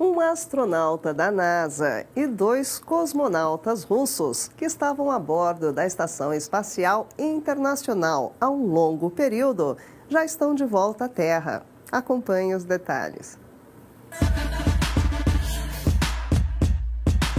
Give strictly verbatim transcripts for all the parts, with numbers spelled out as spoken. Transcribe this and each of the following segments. um astronauta da NASA e dois cosmonautas russos que estavam a bordo da Estação Espacial Internacional há um longo período, já estão de volta à Terra. Acompanhe os detalhes.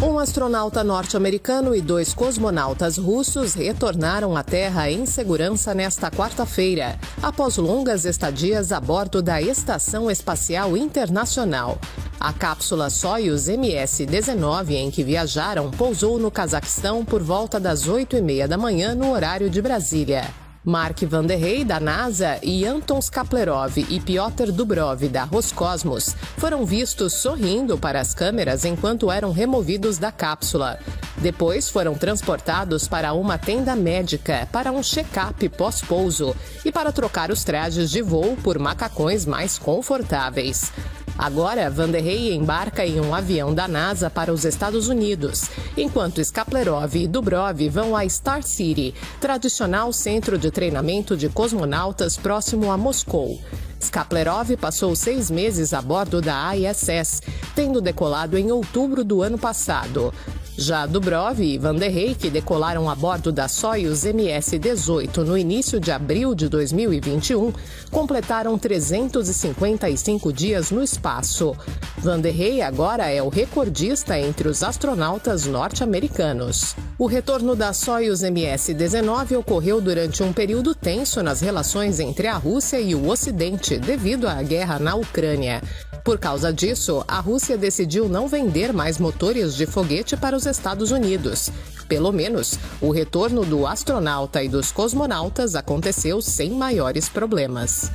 Um astronauta norte-americano e dois cosmonautas russos retornaram à Terra em segurança nesta quarta-feira, após longas estadias a bordo da Estação Espacial Internacional. A cápsula Soyuz M S dezenove, em que viajaram, pousou no Cazaquistão por volta das oito e meia da manhã no horário de Brasília. Mark Vande Hei, da NASA, e Anton Shkaplerov e Pyotr Dubrov, da Roscosmos, foram vistos sorrindo para as câmeras enquanto eram removidos da cápsula. Depois foram transportados para uma tenda médica, para um check-up pós-pouso e para trocar os trajes de voo por macacões mais confortáveis. Agora, Vande Hei embarca em um avião da NASA para os Estados Unidos, enquanto Shkaplerov e Dubrov vão a Star City, tradicional centro de treinamento de cosmonautas próximo a Moscou. Shkaplerov passou seis meses a bordo da I S S, tendo decolado em outubro do ano passado. Já Dubrov e Vande Hei, que decolaram a bordo da Soyuz M S dezoito no início de abril de dois mil e vinte e um, completaram trezentos e cinquenta e cinco dias no espaço. Vande Hei agora é o recordista entre os astronautas norte-americanos. O retorno da Soyuz M S dezenove ocorreu durante um período tenso nas relações entre a Rússia e o Ocidente, devido à guerra na Ucrânia. Por causa disso, a Rússia decidiu não vender mais motores de foguete para os Estados Unidos. Pelo menos, o retorno do astronauta e dos cosmonautas aconteceu sem maiores problemas.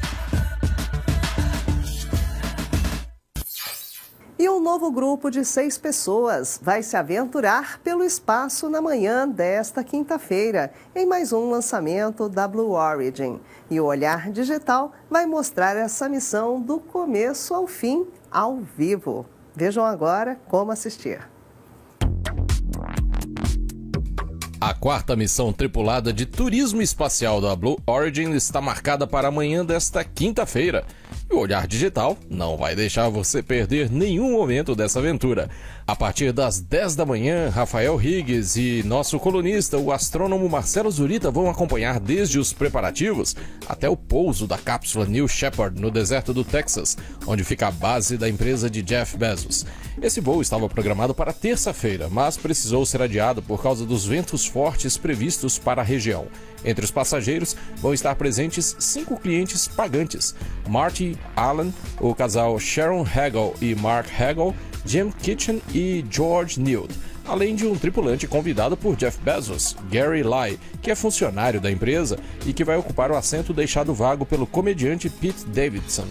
E um novo grupo de seis pessoas vai se aventurar pelo espaço na manhã desta quinta-feira, em mais um lançamento da Blue Origin. E o Olhar Digital vai mostrar essa missão do começo ao fim, ao vivo. Vejam agora como assistir. A quarta missão tripulada de turismo espacial da Blue Origin está marcada para amanhã desta quinta-feira. E o Olhar Digital não vai deixar você perder nenhum momento dessa aventura. A partir das dez da manhã, Rafael Riggs e nosso colunista, o astrônomo Marcelo Zurita, vão acompanhar desde os preparativos até o pouso da cápsula New Shepard no deserto do Texas, onde fica a base da empresa de Jeff Bezos. Esse voo estava programado para terça-feira, mas precisou ser adiado por causa dos ventos fortes previstos para a região. Entre os passageiros vão estar presentes cinco clientes pagantes: Marty, Alan, o casal Sharon Hagel e Mark Hagel, Jim Kitchen e George Nield, além de um tripulante convidado por Jeff Bezos, Gary Lye, que é funcionário da empresa e que vai ocupar o assento deixado vago pelo comediante Pete Davidson.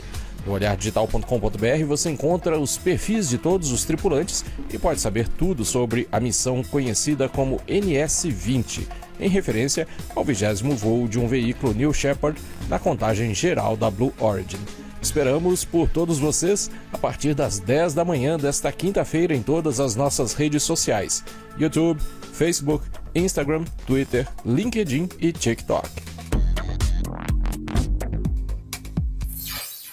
No olhar digital ponto com ponto br você encontra os perfis de todos os tripulantes e pode saber tudo sobre a missão conhecida como N S vinte, em referência ao vigésimo voo de um veículo New Shepard na contagem geral da Blue Origin. Esperamos por todos vocês a partir das dez da manhã desta quinta-feira em todas as nossas redes sociais: YouTube, Facebook, Instagram, Twitter, LinkedIn e TikTok.